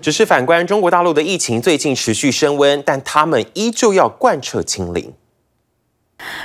只是反观中国大陆的疫情最近持续升温，但他们依旧要贯彻清零。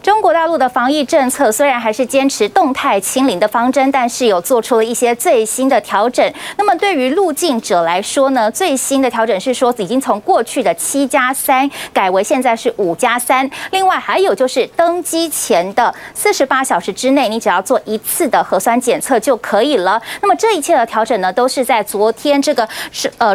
中国大陆的防疫政策虽然还是坚持动态清零的方针，但是有做出了一些最新的调整。那么对于入境者来说呢，最新的调整是说已经从过去的7+3改为现在是5+3。另外还有就是登机前的48小时之内，你只要做一次的核酸检测就可以了。那么这一切的调整呢，都是在昨天这个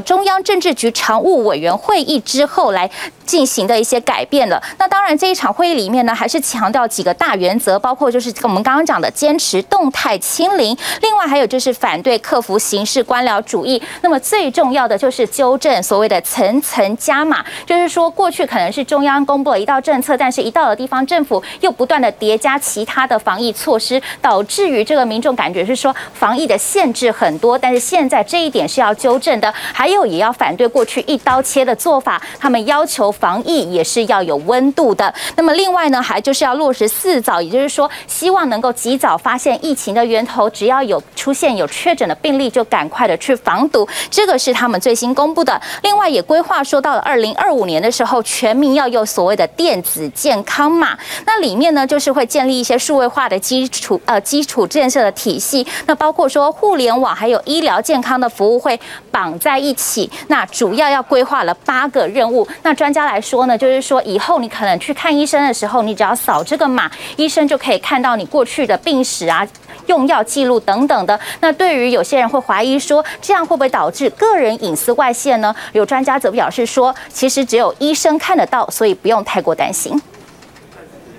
中央政治局常务委员会议之后来进行的一些改变了。那当然这一场会议里面呢， 还是强调几个大原则，包括就是我们刚刚讲的坚持动态清零，另外还有就是反对克服形式官僚主义。那么最重要的就是纠正所谓的层层加码，就是说过去可能是中央公布了一道政策，但是一到了地方政府又不断的叠加其他的防疫措施，导致于这个民众感觉是说防疫的限制很多。但是现在这一点是要纠正的，还有也要反对过去一刀切的做法，他们要求防疫也是要有温度的。那么另外呢， 还就是要落实4早，也就是说，希望能够及早发现疫情的源头，只要有出现有确诊的病例，就赶快的去防堵。这个是他们最新公布的。另外也规划说，到了2025年的时候，全民要有所谓的电子健康码。那里面呢，就是会建立一些数位化的基础建设的体系。那包括说互联网还有医疗健康的服务会绑在一起。那主要要规划了8个任务。那专家来说呢，就是说以后你可能去看医生的时候，你 只要扫这个码，医生就可以看到你过去的病史啊、用药记录等等的。那对于有些人会怀疑说，这样会不会导致个人隐私外泄呢？有专家则表示说，其实只有医生看得到，所以不用太过担心。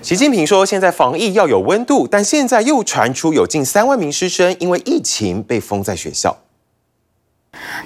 习近平说：“现在防疫要有温度，但现在又传出有近3万名师生因为疫情被封在学校。”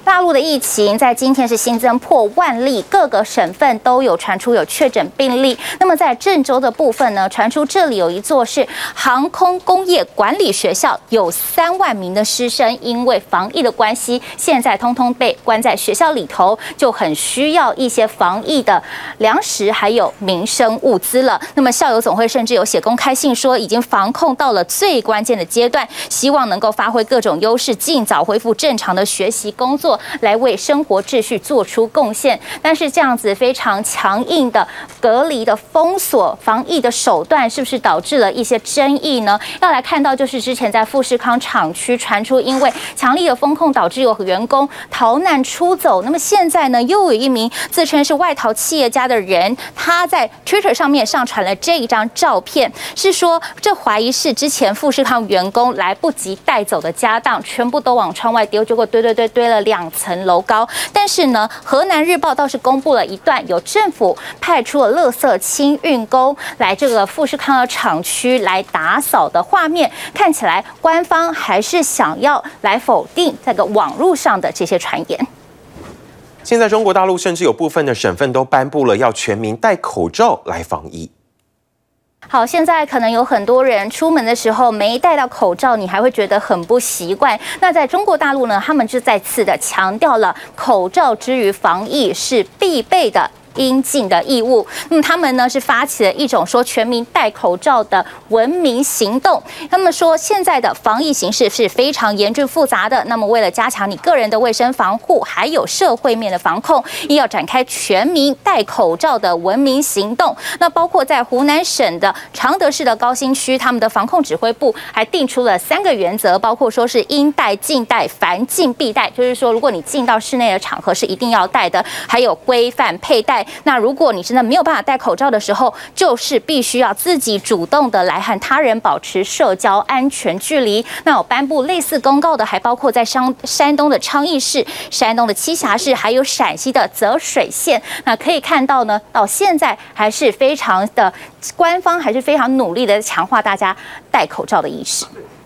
大陆的疫情在今天是新增破1万例，各个省份都有传出有确诊病例。那么在郑州的部分呢，传出这里有一座是航空工业管理学校，有3万名的师生因为防疫的关系，现在通通被关在学校里头，就很需要一些防疫的粮食还有民生物资了。那么校友总会甚至有写公开信说，已经防控到了最关键的阶段，希望能够发挥各种优势，尽早恢复正常的学习 工作，来为生活秩序做出贡献，但是这样子非常强硬的隔离的封锁防疫的手段，是不是导致了一些争议呢？要来看到就是之前在富士康厂区传出，因为强力的封控导致有员工逃难出走。那么现在呢，又有一名自称是外逃企业家的人，他在 Twitter 上面上传了这一张照片，是说这怀疑是之前富士康员工来不及带走的家当，全部都往窗外丢，结果堆了2层楼高，但是呢，河南日报倒是公布了一段有政府派出了垃圾清运工来这个富士康的厂区来打扫的画面，看起来官方还是想要来否定这个网络上的这些传言。现在中国大陆甚至有部分的省份都颁布了要全民戴口罩来防疫。 好，现在可能有很多人出门的时候没戴到口罩，你还会觉得很不习惯。那在中国大陆呢，他们就再次的强调了，口罩之于防疫是必备的 应尽的义务。那么他们呢是发起了一种说全民戴口罩的文明行动。他们说现在的防疫形势是非常严峻复杂的。那么为了加强你个人的卫生防护，还有社会面的防控，也要展开全民戴口罩的文明行动。那包括在湖南省的常德市的高新区，他们的防控指挥部还定出了3个原则，包括说是应戴尽戴，凡禁必戴，就是说如果你进到室内的场合是一定要戴的，还有规范佩戴。 那如果你真的没有办法戴口罩的时候，就是必须要自己主动的来和他人保持社交安全距离。那有颁布类似公告的，还包括在山东的昌邑市、山东的栖霞市，还有陕西的泽水县。那可以看到呢，到现在还是非常的官方，还是非常努力的强化大家戴口罩的意识。